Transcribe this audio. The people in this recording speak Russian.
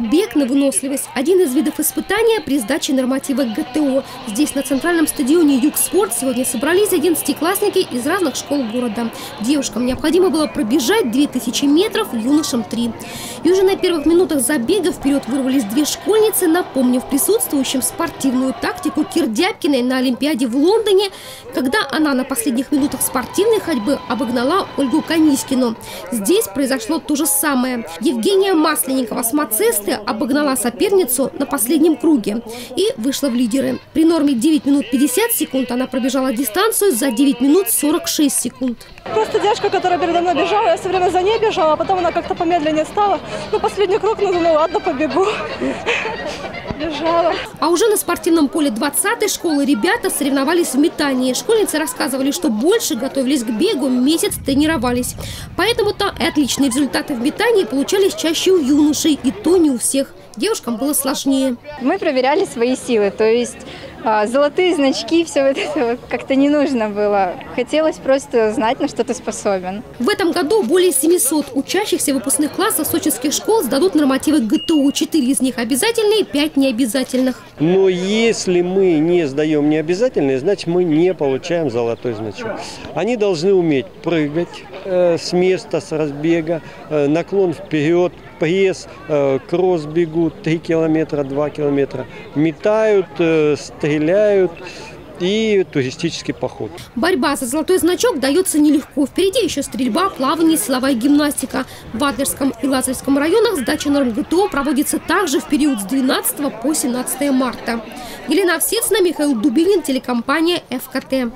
Бег на выносливость – один из видов испытания при сдаче норматива ГТО. Здесь, на центральном стадионе «Югспорт», сегодня собрались одиннадцатиклассники из разных школ города. Девушкам необходимо было пробежать 2000 метров, юношам – 3. И уже на первых минутах забега вперед вырвались две школьницы, напомнив присутствующим спортивную тактику Кирдяпкиной на Олимпиаде в Лондоне, когда она на последних минутах спортивной ходьбы обогнала Ольгу Конискину. Здесь произошло то же самое. Евгения Масленникова с мацесты обогнала соперницу на последнем круге и вышла в лидеры. При норме 9 минут 50 секунд она пробежала дистанцию за 9 минут 46 секунд. Просто девушка, которая передо мной бежала, я все время за ней бежала, а потом она как-то помедленнее стала. Ну, последний круг, ну, думаю, ладно, побегу. Бежала. А уже на спортивном поле 20-й школы ребята соревновались в метании. Школьницы рассказывали, что больше готовились к бегу, месяц тренировались. Поэтому-то отличные результаты в метании получались чаще у юношей, и то не у всех. Девушкам было сложнее. Мы проверяли свои силы, то есть золотые значки, все вот это как-то не нужно было. Хотелось просто знать, на что ты способен. В этом году более 700 учащихся выпускных классов сочинских школ сдадут нормативы ГТО. 4 из них обязательные, 5 необязательных. Но если мы не сдаем необязательные, значит мы не получаем золотой значок. Они должны уметь прыгать с места, с разбега, наклон вперед, пресс, кросс бегут 3 километра, 2 километра, метают, стреляют и туристический поход. Борьба за золотой значок дается нелегко. Впереди еще стрельба, плавание, силовая гимнастика. В Адлерском и Лазаревском районах сдача норм ГТО проводится также в период с 12 по 17 марта. Елена Авсецна, Михаил Дубинин, телекомпания ФКТ.